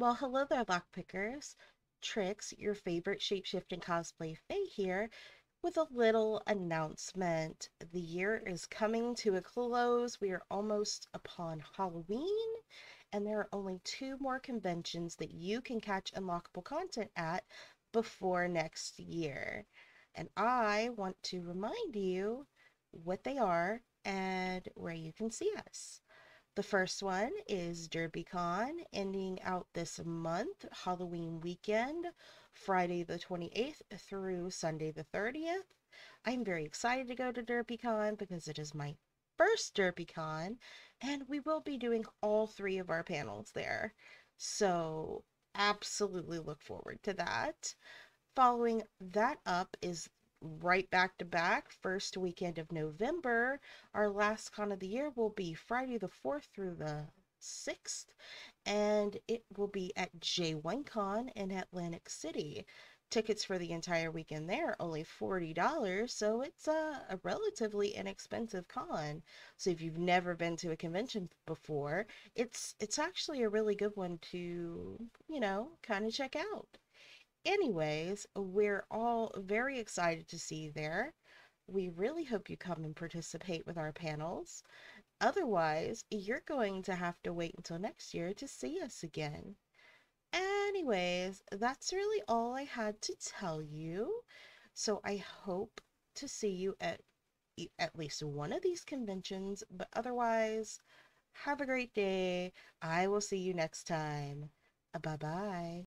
Well, hello there, lockpickers. Trix, your favorite shapeshifting cosplay fae here, with a little announcement. The year is coming to a close. We are almost upon Halloween, and there are only 2 more conventions that you can catch Unlockable Content at before next year. And I want to remind you what they are and where you can see us. The first one is DerpyCon, ending out this month, Halloween weekend, Friday the 28th through Sunday the 30th. I'm very excited to go to DerpyCon because it is my first DerpyCon, and we will be doing all 3 of our panels there. So absolutely look forward to that. Following that up is right back to back, first weekend of November. Our last con of the year will be Friday the 4th through the 6th, and it will be at J1Con in Atlantic City. Tickets for the entire weekend there are only $40, so it's a relatively inexpensive con. So if you've never been to a convention before, it's actually a really good one to, you know, kind of check out. Anyways, we're all very excited to see you there. We really hope you come and participate with our panels. Otherwise, you're going to have to wait until next year to see us again. Anyways, that's really all I had to tell you. So I hope to see you at least one of these conventions. But otherwise, have a great day. I will see you next time. Bye-bye.